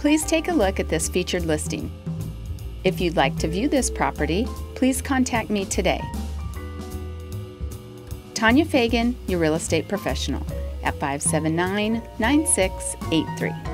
Please take a look at this featured listing. If you'd like to view this property, please contact me today. Taunya Fagan, your real estate professional, at 579-9683.